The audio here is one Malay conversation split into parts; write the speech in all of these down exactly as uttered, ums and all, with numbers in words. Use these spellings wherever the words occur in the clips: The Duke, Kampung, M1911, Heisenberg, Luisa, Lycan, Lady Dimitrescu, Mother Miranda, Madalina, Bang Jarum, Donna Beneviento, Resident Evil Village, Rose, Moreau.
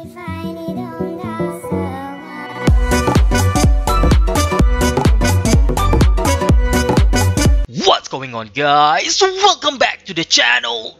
What's going on, guys? Welcome back to the channel.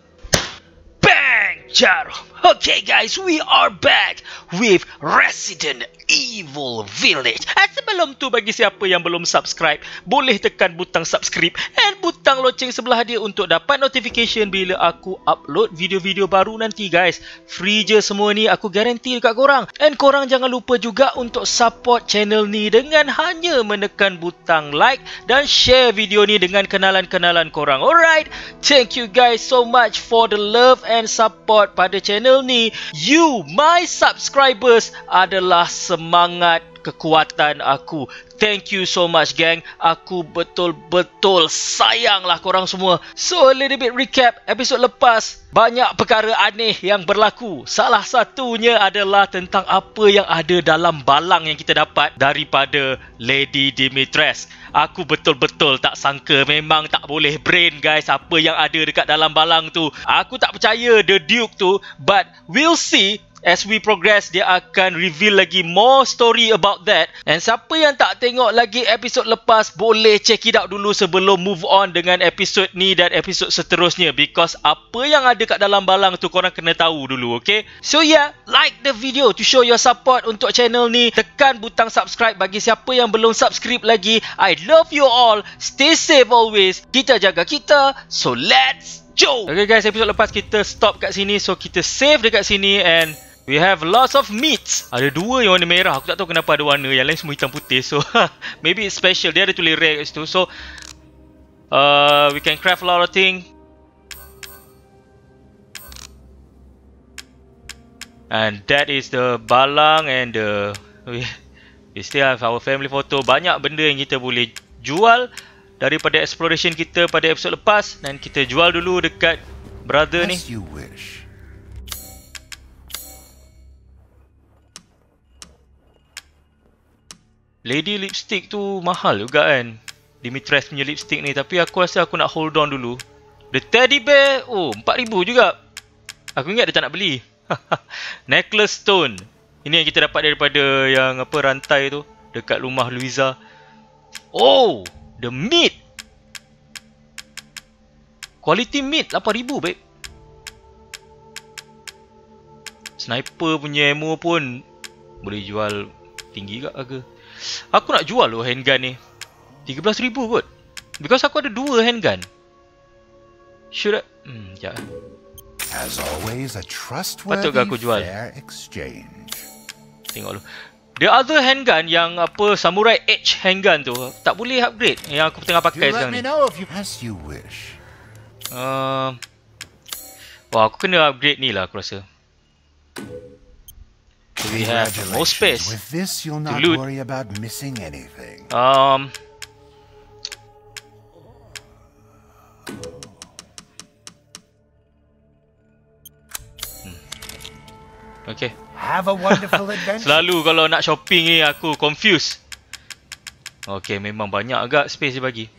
Bang Jarum. Okay, guys, we are back with Resident Evil Village. At sa belum tu, bagi siapa yang belum subscribe, boleh tekan butang subscribe and butang loceng sebelah dia untuk dapat notification bila aku upload video-video baru nanti, guys. Free je semua ni, aku garanti dekat korang. And korang jangan lupa juga untuk support channel ni dengan hanya menekan butang like dan share video ni dengan kenalan-kenalan korang. Alright, thank you guys so much for the love and support pada channel ni. You, my subscribers, adalah semangat kekuatan aku. Thank you so much, gang. Aku betul-betul sayanglah korang semua. So, a little bit recap. Episod lepas, banyak perkara aneh yang berlaku. Salah satunya adalah tentang apa yang ada dalam balang yang kita dapat daripada Lady Dimitrescu. Aku betul-betul tak sangka. Memang tak boleh brain, guys, apa yang ada dekat dalam balang tu. Aku tak percaya The Duke tu. But we'll see. As we progress, dia akan reveal lagi more story about that. And siapa yang tak tengok lagi episod lepas, boleh check it out dulu sebelum move on dengan episod ni dan episod seterusnya. Because apa yang ada kat dalam balang tu korang kena tahu dulu, okay? So yeah, like the video to show your support untuk channel ni. Tekan butang subscribe bagi siapa yang belum subscribe lagi. I love you all. Stay safe always. Kita jaga kita. So let's go! Okay guys, episod lepas kita stop kat sini. So kita save dekat sini and we have lots of meats. Ada dua yang warna merah. Aku tak tahu kenapa ada warna. Yang lain semua hitam putih. So, maybe it's special. Dia ada tulis rare kat situ. So, uh, we can craft a lot of things. And that is the balang and the... We, we still have our family photo. Banyak benda yang kita boleh jual daripada exploration kita pada episod lepas. Dan kita jual dulu dekat brother ni. As you wish. Lady lipstick tu mahal juga kan, Dimitrescu punya lipstick ni. Tapi aku rasa aku nak hold on dulu. The teddy bear. Oh, empat ribu juga. Aku ingat dia tak nak beli. Necklace stone. Ini yang kita dapat daripada yang apa rantai tu dekat rumah Luisa. Oh, the meat. Quality meat lapan ribu, babe. Sniper punya ammo pun boleh jual tinggi juga ke? Aku nak jual loh handgun ni. tiga belas ribu kot. Because aku ada dua handgun. Should I... Hmm, sekejap. Patut ke aku jual? Tengok dulu. The other handgun yang apa Samurai Edge handgun tu tak boleh upgrade. Yang aku tengah pakai sekarang ni. Uh, wah, aku kena upgrade ni lah aku rasa. We have more space. With this, you'll not worry about missing anything. Um. Hmm. Okay. Have a wonderful adventure. Selalu kalau nak shopping ni aku confused. Okay, memang banyak agak space dia bagi.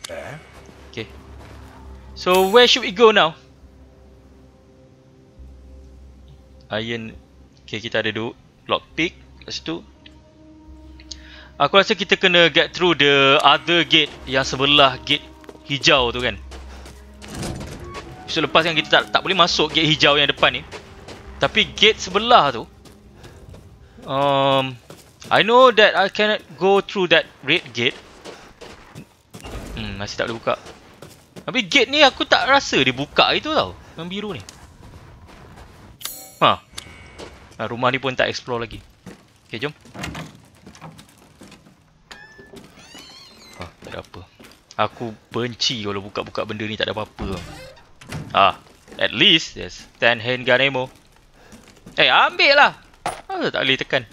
Okay. So where should we go now? Iron. Okay, kita ada dulu. Lockpick kat situ. Aku rasa kita kena get through the other gate yang sebelah gate hijau tu kan. So lepas kan kita tak, tak boleh masuk gate hijau yang depan ni. Tapi gate sebelah tu um, I know that I cannot go through that red gate. Hmm, masih tak boleh buka. Tapi gate ni aku tak rasa dia buka itu tau. Yang biru ni. Haa. Rumah ni pun tak explore lagi. Okay, jom. Ah, tak ada apa. Aku benci kalau buka-buka benda ni tak ada apa-apa. Ah, at least there's ten handgun ammo. Eh, hey, ambil lah. Ah, tak boleh tekan.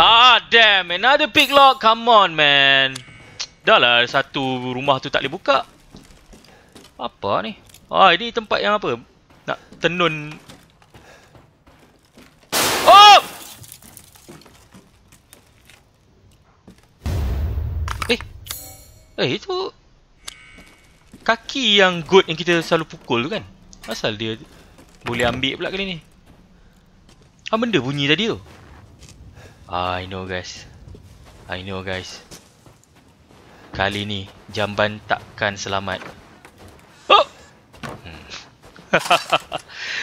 Ah, damn. Another big lock. Come on, man. Dah lah satu rumah tu tak boleh buka. Apa ni? Ah, ini tempat yang apa? Nak tenun. Oh! Eh. Eh, itu kaki yang goat yang kita selalu pukul tu kan? Asal dia Boleh ambil pula kali ni. Ah, benda bunyi tadi tu. I know guys, I know guys, kali ni jamban takkan selamat. Oh! Hmm.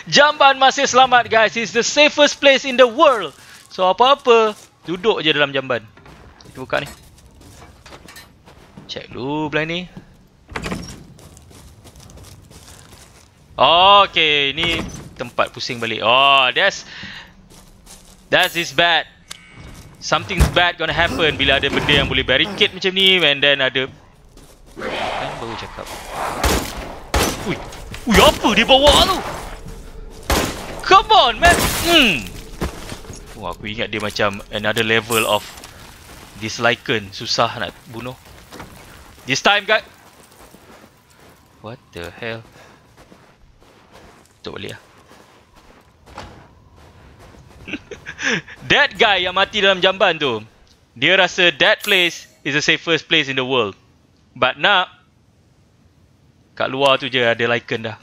Jamban masih selamat guys. It's the safest place in the world. So apa-apa duduk je dalam jamban. Kita buka ni. Check dulu belah ni. Oh, okay, ni tempat pusing balik. Oh, that's that's is bad. Something's bad gonna happen bila ada benda yang boleh barricade macam ni, and then ada. Kan baru cakap. Ui, ui apa dia bawa tu? Come on, man. Hmm. Wah, aku ingat dia macam another level of this lycan, susah nak bunuh. This time, guys. What the hell? Tutup balik lah. That guy yang mati dalam jamban tu, dia rasa that place is the safest place in the world. But nak, kat luar tu je ada lycan dah.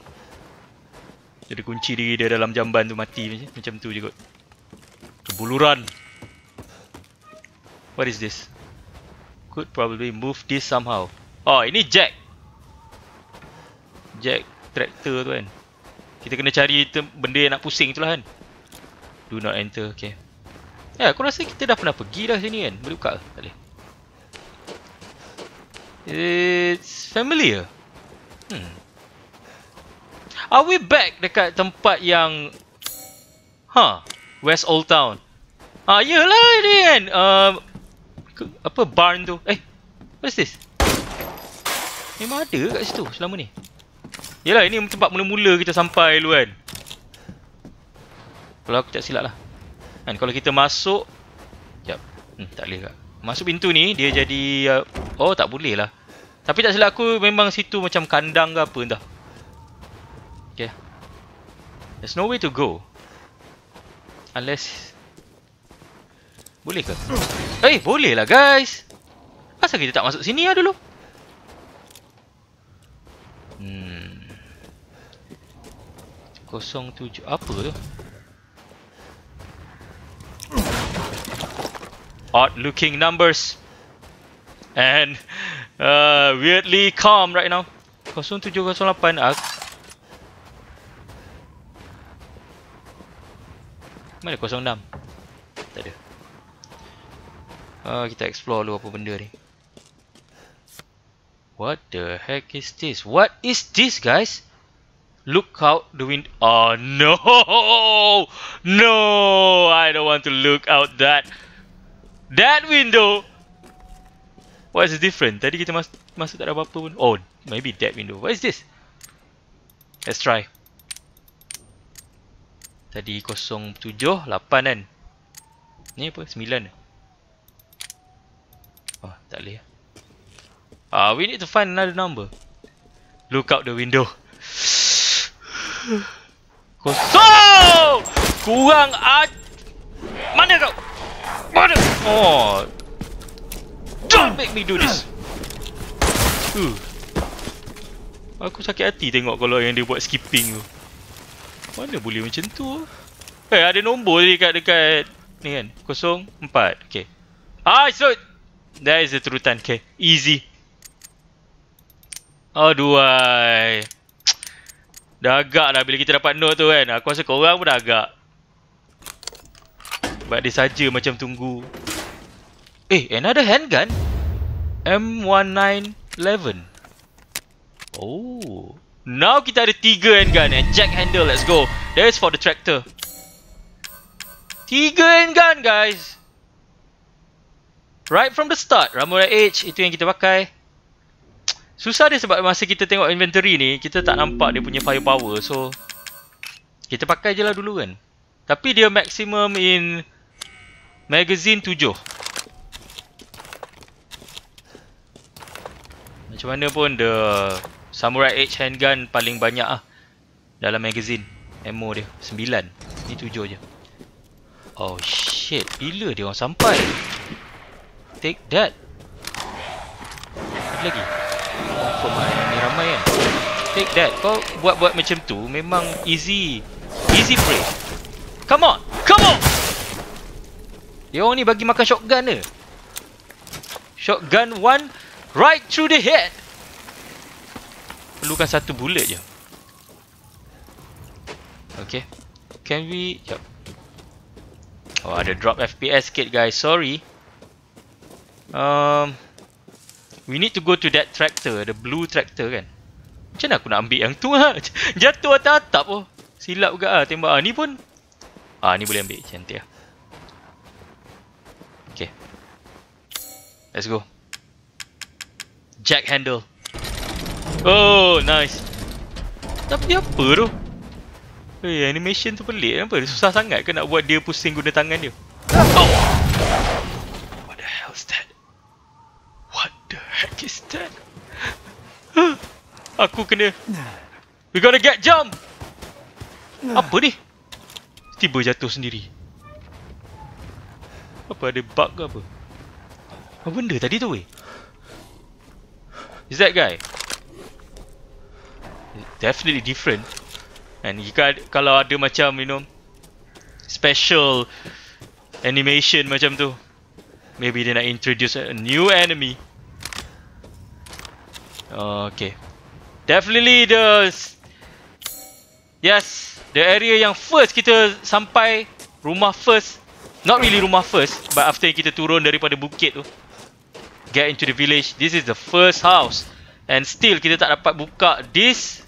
Jadi kunci diri dia dalam jamban tu, mati macam, macam tu je kot. Kebuluran. What is this? Could probably move this somehow. Oh, ini jack. Jack traktor tu kan. Kita kena cari benda yang nak pusing tu lah kan. Do not enter, okay. Ya, yeah, aku rasa kita dah pernah pergi dah sini kan. Boleh buka ke? Tak boleh. It's familiar. Hmm. Are we back dekat tempat yang... Huh, West Old Town. Ah, yelah ni kan. Uh, ke, apa, barn tu. Eh, what is this? Memang ada kat situ selama ni. Yelah, ini tempat mula-mula kita sampai dulu kan. Kalau aku tak silap lah kan, kalau kita masuk. Sekejap, hmm, tak boleh kak. Masuk pintu ni, dia jadi uh... oh, tak boleh lah. Tapi tak silap aku, memang situ macam kandang ke apa entah. Okay, there's no way to go. Unless, boleh ke? Eh, boleh lah guys. Asal kita tak masuk sini lah dulu? Hmm. kosong tujuh apa tu? Odd looking numbers and uh, weirdly calm right now. kosong tujuh kosong lapan ah. Mana kosong enam? Tak ada. Ah, kita explore dulu apa benda ni. What the heck is this? What is this guys? Look out the window. Oh no! No! I don't want to look out that that window. What is the difference? Tadi kita mas masuk tak ada apa-apa pun. Oh, maybe that window. What is this? Let's try. Tadi kosong tujuh lapan kan. Ni apa? sembilan. Oh, tak boleh. Ah, uh, we need to find another number. Look out the window. Kosong! Kurang aj... Mana kau? Mana? Oh! Don't make me do this! Uh. Aku sakit hati tengok kalau yang dia buat skipping tu. Mana boleh macam tu? Eh, ada nombor tadi dekat, dekat... Ni kan? Kosong, empat. Okay. Ah, so... That is the turutan. Okay. Easy. How do I... Dah agak dah bila kita dapat note tu kan. Aku rasa korang pun dah agak. Sebab dia saja macam tunggu. Eh, another handgun? M nineteen eleven. Oh. Now kita ada tiga handgun and jack handle. Let's go. That is for the tractor. Tiga handgun guys. Right from the start. Ramura H. Itu yang kita pakai. Susah dia sebab masa kita tengok inventory ni, kita tak nampak dia punya firepower. So, kita pakai je lah dulu kan. Tapi dia maximum in magazine tujuh. Macam mana pun the Samurai Edge handgun paling banyak ah dalam magazine. Ammo dia sembilan. Ni tujuh je. Oh shit. Bila dia orang sampai? Take that. Ada lagi? Confirm lah, ni ramai kan. Take that. Kau buat-buat macam tu memang easy. Easy prey. Come on. Come on. Dia orang ni bagi makan shotgun ke? Shotgun one right through the head. Perlukan satu bullet je. Okay. Can we... Yep. Oh, ada drop F P S sikit guys. Sorry. Um, we need to go to that tractor. The blue tractor kan. Macam mana aku nak ambil yang tu lah. Jatuh atas atap oh. Silap juga lah tembak. Ah, ni pun. Ah, ni boleh ambil. Cantik lah. Okay. Let's go. Jack handle. Oh, nice. Tapi dia apa tu? Eh, animation tu pelik. Kenapa? Susah sangat ke nak buat dia pusing guna tangan dia? Oh! What the hell is that? What the heck is that? Aku kena... We gotta get jump! Apa ni? Tiba jatuh sendiri. Apa ada bug ke apa? Apa benda tadi tu weh? Is that guy? Definitely different. And jika kalau ada macam you know special animation macam tu, maybe dia nak introduce a new enemy. Okay, definitely the yes the area yang first kita sampai rumah first, not really rumah first, but after kita turun daripada bukit tu, get into the village. This is the first house, and still kita tak dapat buka this.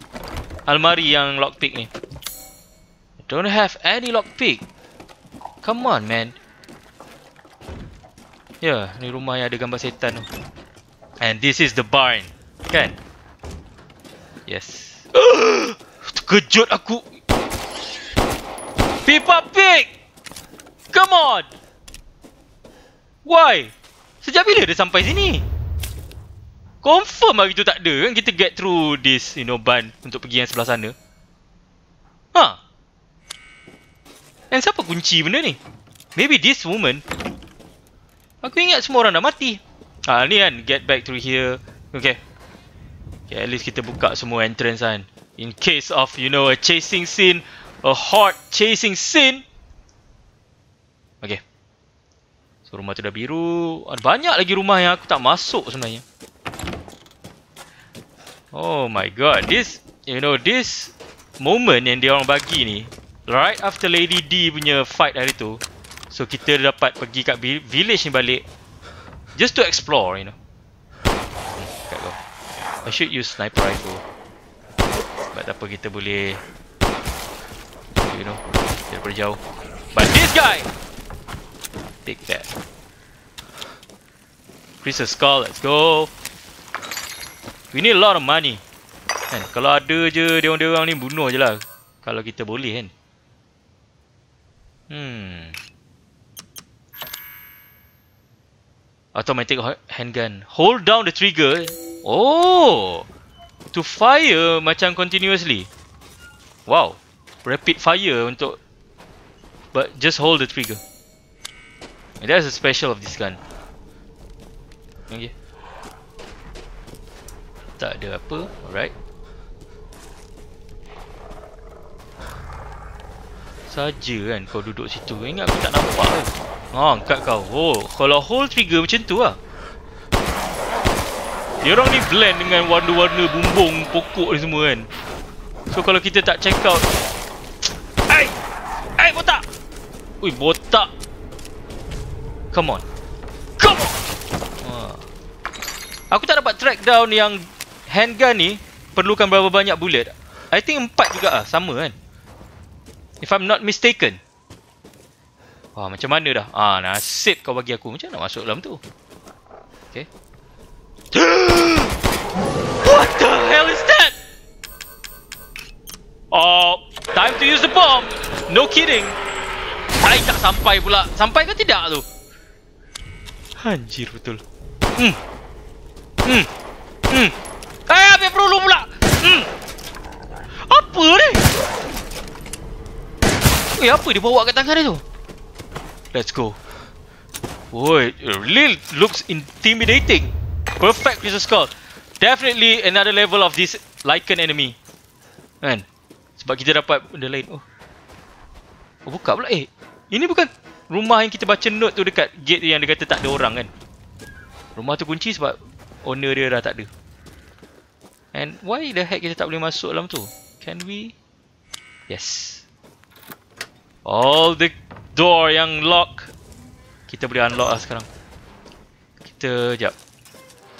Almari yang lockpick ni. Don't have any lockpick. Come on man. Ya, yeah, ni rumah yang ada gambar setan tu. And this is the barn. Kan? Yes. Terkejut aku. Pipa pig. Come on. Why? Sejak bila dia sampai sini? Confirm hari tu tak ada kan kita get through this you know ban untuk pergi yang sebelah sana. Ha. Huh. Dan siapa kunci benda ni? Maybe this woman. Aku ingat semua orang dah mati. Ha ni kan get back through here. Okay. Okay, at least kita buka semua entrance kan. In case of you know a chasing scene, a hot chasing scene. Okay. So rumah tu dah biru. Ada banyak lagi rumah yang aku tak masuk sebenarnya. Oh my god, this, you know, this moment yang dia orang bagi ni right after Lady D punya fight hari tu. So kita dapat pergi kat village ni balik just to explore, you know. I should use sniper rifle. Sebab tak apa kita boleh, you know, daripada jauh. But this guy! Take that. Chris's skull, let's go. We need a lot of money kan? Kalau ada je diorang-diorang ni bunuh je lah. Kalau kita boleh kan. Hmm. Automatic handgun. Hold down the trigger. Oh, to fire macam continuously. Wow. Rapid fire untuk, but just hold the trigger. And that's the special of this gun. Okay. Tak ada apa. Alright. Saja kan kau duduk situ. Ingat aku tak nampak kan. Ha ah, angkat kau. Oh, kalau hold trigger macam tu lah. Diorang ni blend dengan warna-warna bumbung pokok ni semua kan. So kalau kita tak check out. Ai! Ai botak! Ui botak. Come on. Come on! Ah. Aku tak dapat track down yang handgun ni perlukan berapa banyak bullet. I think empat juga ah, sama kan. If I'm not mistaken. Wah, macam mana dah? Ah, nasib kau bagi aku. Macam nak masuk dalam tu? Okay. What the hell is that? Oh, time to use the bomb. No kidding. Ai tak sampai pula. Sampai ke tidak tu? Anjir betul. Hmm. Hmm. Hmm. Eh, habis perlu pula. Hmm. Apa ni? Eh, apa dia bawa kat tangan dia tu? Let's go. Boy, it really looks intimidating. Perfect crystal skull. Definitely another level of this Lycan enemy. Kan? Sebab kita dapat benda lain. Oh. Oh, buka pula. Eh, ini bukan rumah yang kita baca note tu dekat gate yang dia kata tak ada orang kan? Rumah tu kunci sebab owner dia dah tak ada. And why the heck kita tak boleh masuk dalam tu? Can we? Yes. All the door yang lock kita boleh unlock lah sekarang. Kita jap.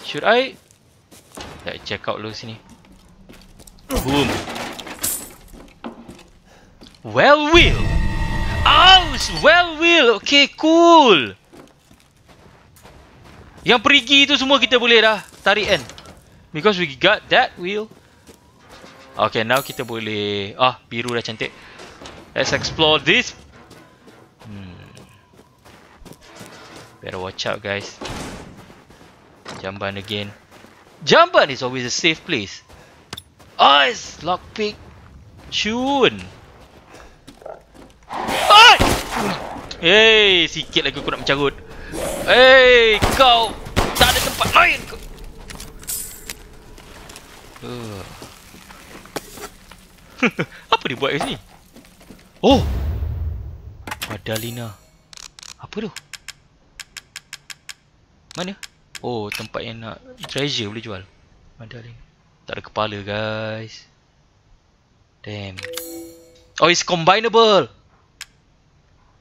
Should I? Jap, check out dulu sini. Boom. Well will. Oh, well will. Okay, cool. Yang perigi tu semua kita boleh dah tarik kan? Because we got that wheel. Okay, now kita boleh. Ah, biru dah cantik. Let's explore this. Hmm. Better watch out, guys. Jamban again. Jamban is always a safe place. Oh, it's lockpick. Tune. Ah! Hey, sikit lagi aku nak mencarut. Hey, kau tak ada tempat lain. Uh. Apa dia buat kat sini? Oh, Madalina. Apa tu? Mana? Oh, tempat yang nak treasure boleh jual. Madalina. Tak ada kepala, guys. Damn. Oh, it's combinable.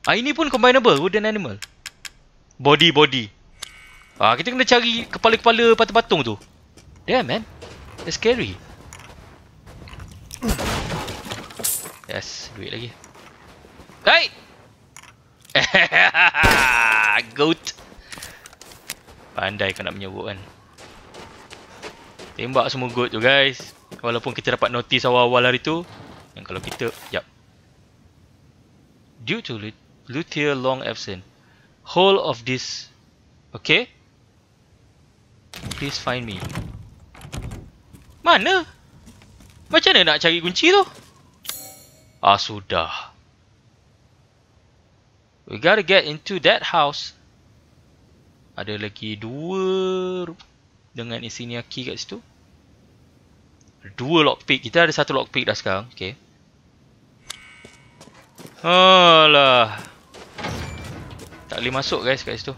Ah, ini pun combinable. Wooden animal. Body, body. Ah, kita kena cari kepala-kepala patung-patung tu. Damn, man. That's scary. Yes, duit lagi. Hey! Goat. Pandai kau nak menyebut kan. Tembak semua goat tu, guys. Walaupun kita dapat notice awal-awal hari tu, yang kalau kita, yap. Due to Luthier long absent, whole of this. Okay? Please find me. Mana? Macam mana nak cari kunci tu? Ah, sudah. We gotta get into that house. Ada lagi dua dengan isi niaki kat situ. Dua lockpick. Kita ada satu lockpick dah sekarang. Okay. Alah. Tak boleh masuk, guys, kat situ.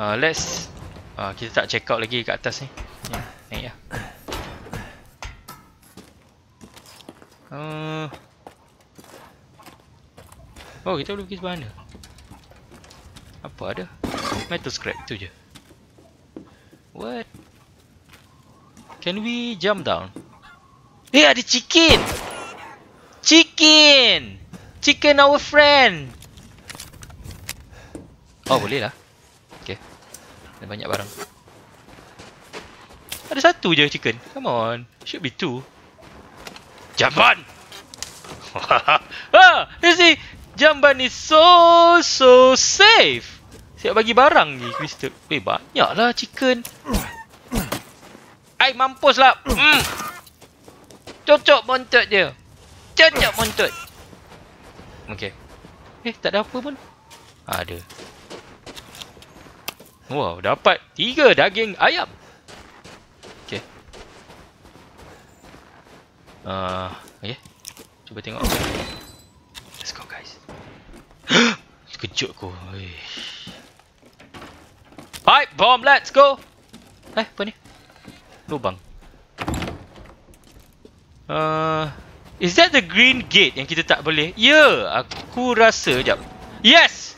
Uh, let's... Uh, kita tak check out lagi kat atas ni. Ya, naik lah. Uh. Oh, kita boleh pergi sebelah mana? Apa ada? Metal scrap tu je. What? Can we jump down? Eh, ada chicken! Chicken! Chicken our friend! Oh, boleh lah. Okay. Ada banyak barang. Ada satu je chicken. Come on. Should be two. Jamban! Ah, you see, jamban is so, so safe. Siap bagi barang ni, Crystal. Eh, banyaklah chicken. Ai, mampuslah. Mm. Cocok bontot dia. Cocok bontot. Okay. Eh, tak ada apa pun. Ah, ada. Wow, dapat tiga daging ayam. Uh, okay. Cuba tengok. Let's go, guys. Terkejut aku. Pipe bomb, let's go. Eh, apa ni? Lubang. uh, Is that the green gate yang kita tak boleh? Ya, yeah, aku rasa. Sekejap. Yes.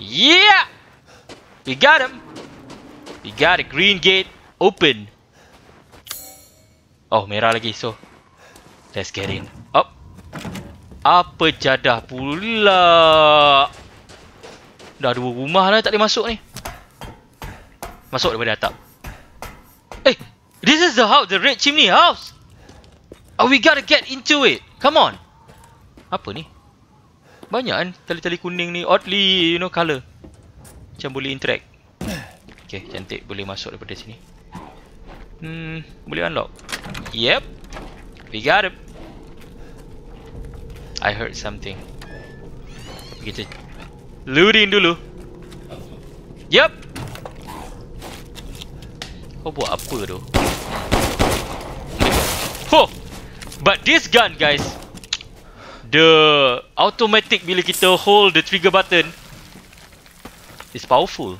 Yeah. We got him. We got a green gate open. Oh, merah lagi. So, let's get in. Up. Apa jadah pula? Dah dua rumah lah tak boleh masuk ni. Masuk daripada atap. Eh, hey, this is the house. The red chimney house. Oh, we gotta get into it. Come on. Apa ni? Banyak kan tali-tali kuning ni. Oddly, you know, colour. Macam boleh interact. Okay, cantik. Boleh masuk daripada sini. Hmm, boleh unlock. Yep. We got it. I heard something. Kita looting dulu. Yep. Kau buat apa tu? Oh. But this gun, guys. the automatic bila kita hold the trigger button is powerful.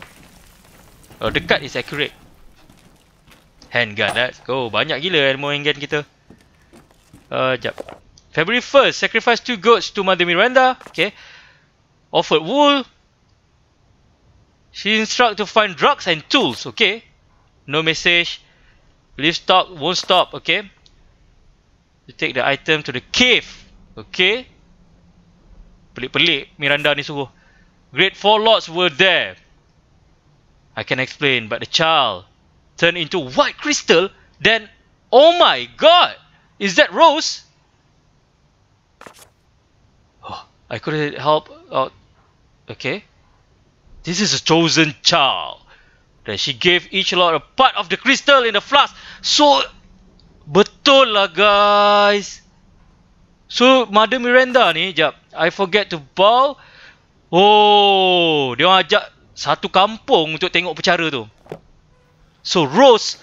Oh, the cut is accurate. Handgun, let's go. Banyak gila ammo handgun kita. Uh, jap. February first, sacrifice two goats to Mother Miranda. Okay. Offered wool. She instructs to find drugs and tools. Okay. No message. Leave stock, won't stop. Okay. You take the item to the cave. Okay. Pelik-pelik Miranda ni suruh. Great four lords were there. I can explain, but the child turned into white crystal. Then, oh my god! Is that Rose? Oh, I couldn't help out. Okay. This is a chosen child. Then she gave each lord a part of the crystal in the flask. So, betul lah guys. So, Mother Miranda ni, jap. I forget to bow. Oh, dia ajak satu kampung untuk tengok percara tu. So Rose,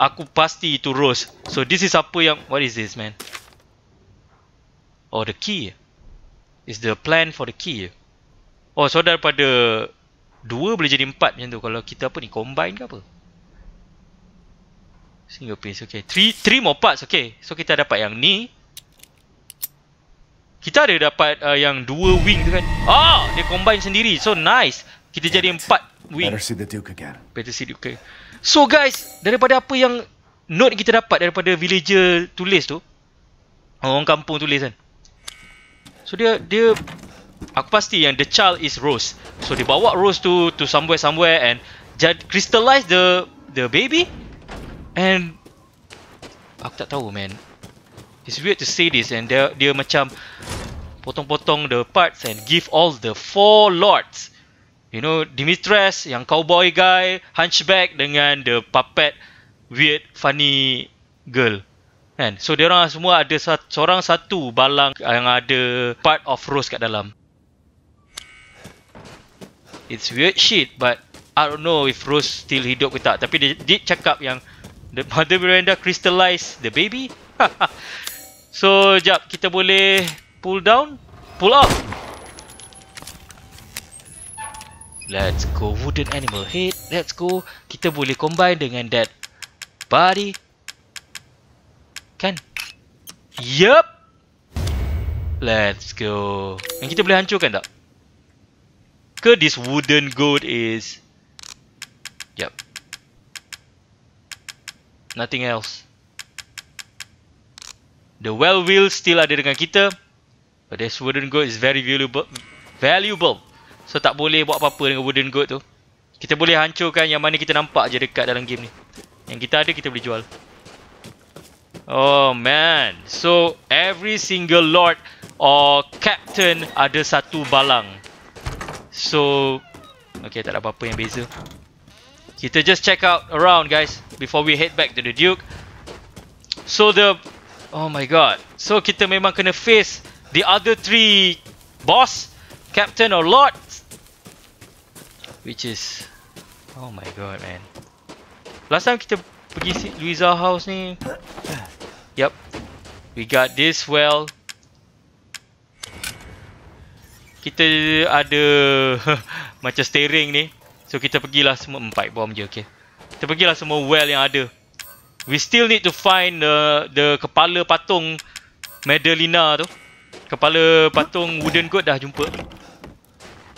aku pasti itu Rose. So this is apa yang, what is this man? Oh, the key. Is the plan for the key. Oh, so daripada dua boleh jadi empat macam tu. Kalau kita apa ni, combine ke apa? Single piece, okay. Three, three more parts, okay. So kita dapat yang ni. Kita ada dapat uh, yang dua wing tu kan. Ah, dia combine sendiri. So nice. Kita jadi empat wing. Better see the Duke again. Better see the Duke. So guys, daripada apa yang note kita dapat daripada villager tulis tu, orang kampung tulis kan. So dia dia aku pasti yang the child is Rose. So dia bawa Rose tu to, to somewhere somewhere and crystallize the the baby. And aku tak tahu man. It's weird to say this, and dia, dia macam potong-potong the parts and give all the four lords. You know, Dimitres, yang cowboy guy, hunchback dengan the puppet, weird, funny girl. And so, diorang semua ada satu, seorang satu balang yang ada part of Rose kat dalam. It's weird shit, but I don't know if Rose still hidup ke tak. Tapi dia, dia cakap yang the Mother Miranda crystallized the baby. So, jap. Kita boleh pull down. Pull up. Let's go. Wooden animal head. Let's go. Kita boleh combine dengan that body. Kan? Yup. Let's go. Dan kita boleh hancurkan tak? Ke this wooden goat is... Yup. Nothing else. The well wheel still ada dengan kita. But this wooden goat is very valuable. Valuable. So tak boleh buat apa-apa dengan wooden goat tu. Kita boleh hancurkan yang mana kita nampak je dekat dalam game ni. Yang kita ada kita boleh jual. Oh man. So every single lord or captain ada satu balang. So okay, tak ada apa-apa yang beza. Kita just check out around guys before we head back to the Duke. So the... Oh my god. So kita memang kena face the other three boss, captain or lord, which is... Oh my god man. Last time kita pergi Luisa house ni. Yep. We got this well. Kita ada macam steering ni. So kita pergilah semua empat bom je, okay. Kita pergilah semua well yang ada. We still need to find uh, the kepala patung Madalina tu. Kepala patung wooden goat dah jumpa.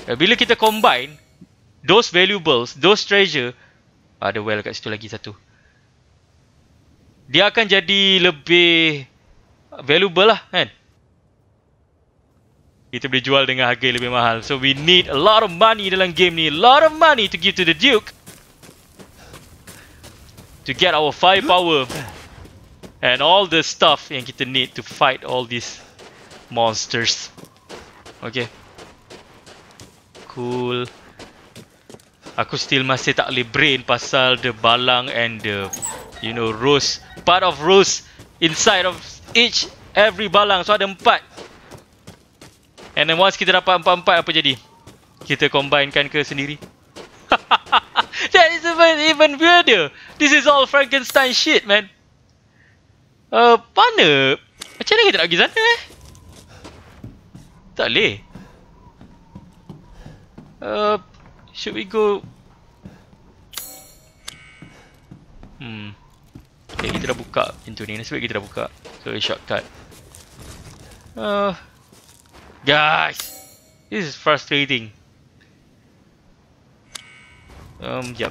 uh, Bila kita combine those valuables, those treasure, ada well kat situ lagi satu. Dia akan jadi lebih valuable lah kan. Kita boleh jual dengan harga lebih mahal. So we need a lot of money dalam game ni. A lot of money to give to the Duke to get our firepower and all the stuff yang kita need to fight all these monsters. Okay. Cool. Aku still masih tak boleh brain pasal the balang and the, you know, Rose. Part of Rose inside of each every balang. So ada empat. And then once kita dapat empat-empat apa jadi? Kita combinekan ke sendiri? That is even, even weirder. This is all Frankenstein shit man. uh, Mana? Macam mana kita nak pergi sana eh? Dale. Uh, should we go? Hmm. Okay, kita dah buka pintu ni. Nasib baik kita dah buka. So shortcut. Uh, guys, this is frustrating. Um, jap.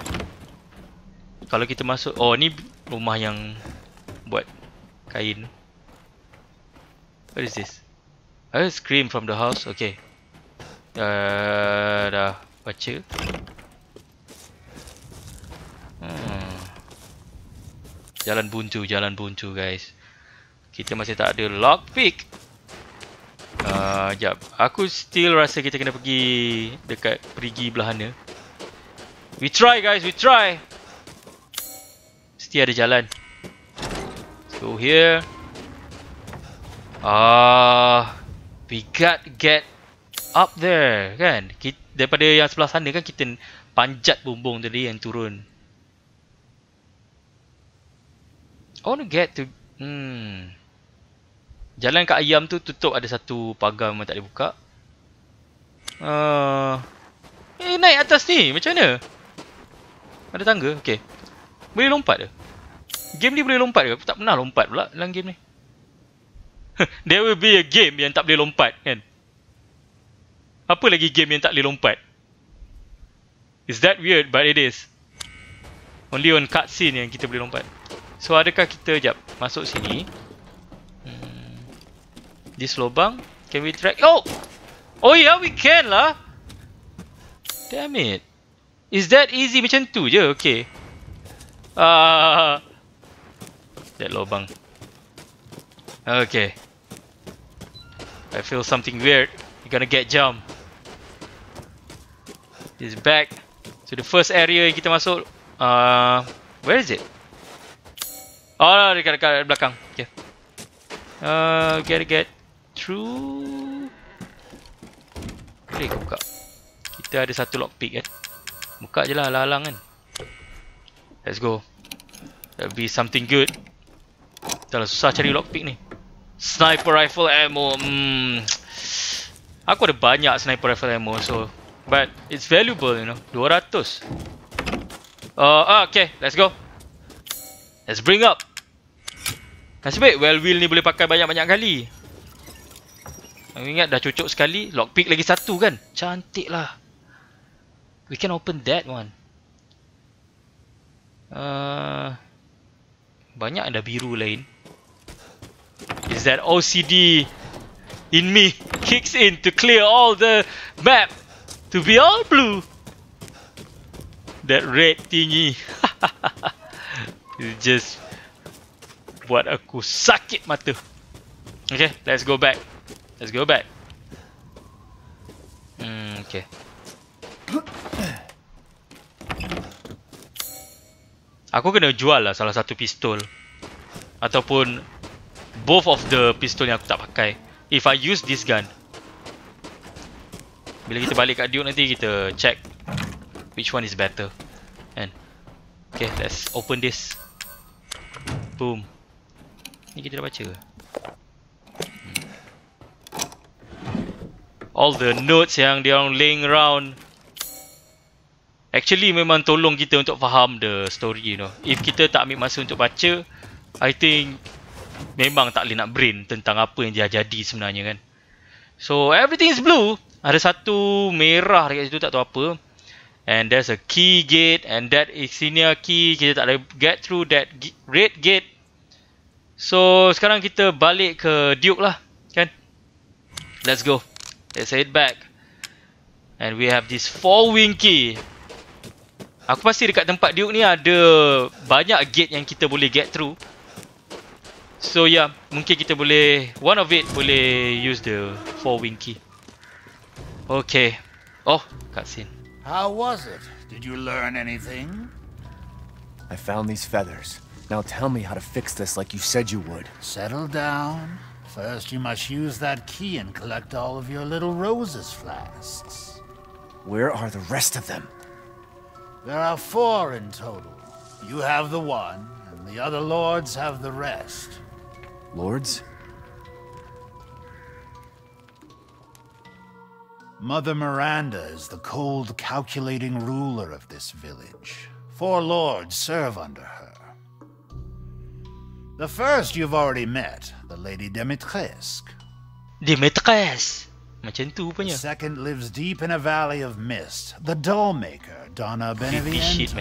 Kalau kita masuk, oh ni rumah yang buat kain. What is this? I heard scream from the house. Okay. Dah, dah baca. Hmm. Jalan buntu, jalan buntu guys. Kita masih tak ada lockpick. Ah, uh, jap. Aku still rasa kita kena pergi dekat perigi belahana. We try guys, we try. Mesti ada jalan. Let's go here. Ah, uh, we got get up there kan. Kita, daripada yang sebelah sana kan kita panjat bumbung tadi yang turun. I want to get to hmm. Jalan kat ayam tu tutup, ada satu pagar memang tak boleh buka. Ah, uh, eh naik atas ni macam mana? Ada tangga, okey. Boleh lompat ke? Game ni boleh lompat ke? Aku tak pernah lompat pula dalam game ni. There will be a game yang tak boleh lompat kan? Apa lagi game yang tak boleh lompat? Is that weird? But it is. Only on cutscene yang kita boleh lompat. So adakah kita, jap, masuk sini. Hmm. This lubang. Can we track? Oh! Oh yeah, we can lah! Damn it. Is that easy? Macam tu je? Okay. Ah, that lubang. Okay. I feel something weird. You're gonna get jump. It's back. So the first area yang kita masuk. Uh, where is it? Oh, dekat dekat belakang. Okay. Uh, gotta get through. Boleh ke buka? Kita ada satu lockpick kan. Buka je lah, lalang kan. Let's go. That'll be something good. Dah susah cari lockpick ni. Sniper rifle ammo. Hmm. Aku ada banyak sniper rifle ammo so, but it's valuable you know. two hundred. Uh, okay, let's go. Let's bring up. Nasib baik well wheel ni boleh pakai banyak-banyak kali. Aku ingat dah cucuk sekali, lockpick lagi satu kan. Cantik lah. We can open that one. Uh, banyak ada biru lain. Is that O C D in me kicks in to clear all the map to be all blue? That red thingy. It's just buat aku sakit mata. Okay, let's go back. Let's go back. Hmm, okay. Aku kena jual lah salah satu pistol. Ataupun both of the pistol yang aku tak pakai. If I use this gun. Bila kita balik kat Duke nanti kita check which one is better. And okay, let's open this. Boom. Ni kita dah baca ke? All the notes yang dia orang laying around. Actually memang tolong kita untuk faham the story you know. If kita tak ambil masa untuk baca, I think memang tak boleh nak brain tentang apa yang dia jadi sebenarnya kan. So everything is blue. Ada satu merah dekat situ tak tahu apa. And there's a key gate and that is senior key. Kita tak boleh get through that red gate. So sekarang kita balik ke Duke lah kan. Let's go. Let's head back. And we have this four wing key. Aku pasti dekat tempat Duke ni ada banyak gate yang kita boleh get through. So ya, yeah, mungkin kita boleh, one of it boleh use the four wing key. Okay. Oh, cutscene. How was it? Did you learn anything? I found these feathers. Now tell me how to fix this like you said you would. Settle down. First you must use that key and collect all of your little Rose's flasks. Where are the rest of them? There are four in total. You have the one, and the other lords have the rest. Lords? Mother Miranda is the cold, calculating ruler of this village. Four lords serve under her. The first you've already met, the Lady Dimitrescu. Dimitrescu. The second lives deep in a valley of mist, the dollmaker, Donna Beneviento.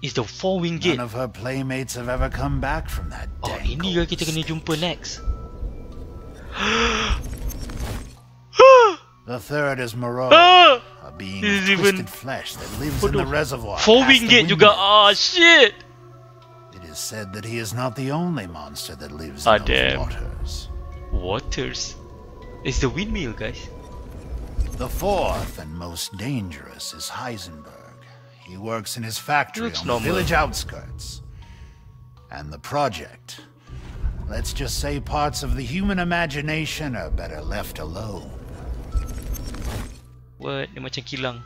Is the four wing gate. None of her playmates have ever come back from that oh, dank ini kita kena jumpa next. The third is Moreau, ah! a being of twisted even... flesh that lives What in the, the reservoir. Four wing gate juga. Ah, oh, shit! It is said that he is not the only monster that lives ah, in those waters. Waters? It's the windmill, guys. The fourth and most dangerous is Heisenberg. He works in his factory Looks on normal. the village outskirts. And the project. Let's just say parts of the human imagination are better left alone. What? Dia macam kilang.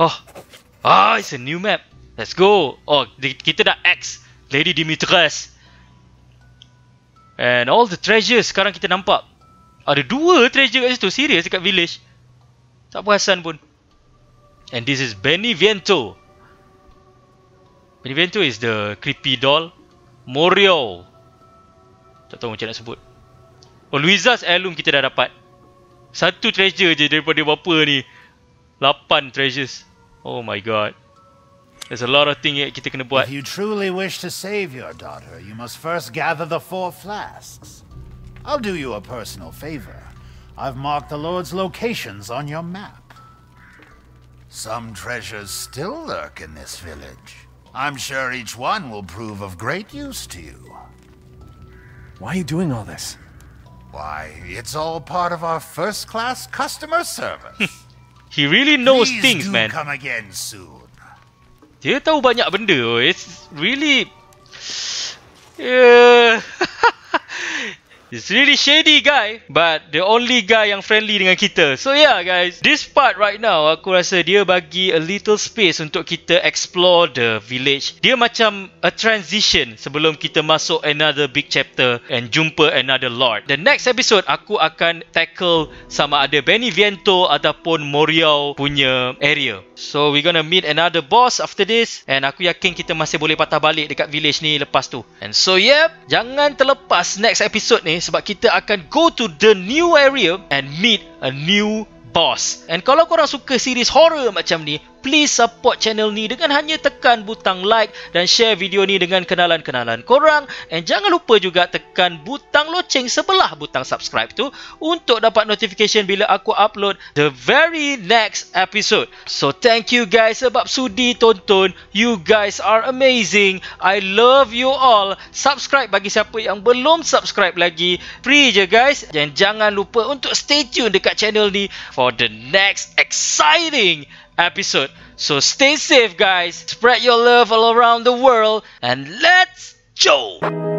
Oh. Ah, it's a new map. Let's go. Oh, kita dah X. Lady Dimitrescu. And all the treasures sekarang kita nampak. Ada dua treasure kat situ. Serius dekat village. Tak puasan pun. And this is Beneviento. Beneviento is the creepy doll. Moreau. Tak tahu macam nak sebut. Oh, Luisa's heirloom kita dah dapat. Satu treasure je daripada berapa ni. Lapan treasures. Oh my god. There's a lot of thing kita kena buat. If you truly wish to save your daughter, you must first gather the four flasks. I'll do you a personal favor. I've marked the Lord's locations on your map. Some treasures still lurk in this village. I'm sure each one will prove of great use to you. Why are you doing all this? Why, it's all part of our first-class customer service. He really knows Please things, do man. Come again soon. Dia tahu banyak benda. It's really, yeah. It's really shady guy, but the only guy yang friendly dengan kita. So yeah guys, this part right now aku rasa dia bagi a little space untuk kita explore the village. Dia macam a transition sebelum kita masuk another big chapter and jumpa another lord. The next episode aku akan tackle sama ada Beneviento ataupun Moreau punya area. So we're gonna meet another boss after this, and aku yakin kita masih boleh patah balik dekat village ni lepas tu. And so yep, jangan terlepas next episode ni. Sebab kita akan go to the new area and meet a new boss. And kalau korang suka series horror macam ni, please support channel ni dengan hanya tekan butang like dan share video ni dengan kenalan-kenalan korang. And jangan lupa juga tekan butang loceng sebelah butang subscribe tu untuk dapat notification bila aku upload the very next episode. So thank you guys sebab sudi tonton. You guys are amazing. I love you all. Subscribe bagi siapa yang belum subscribe lagi. Free je guys. Dan jangan lupa untuk stay tune dekat channel ni for the next exciting episode. So stay safe guys. Spread your love all around the world. And let's go!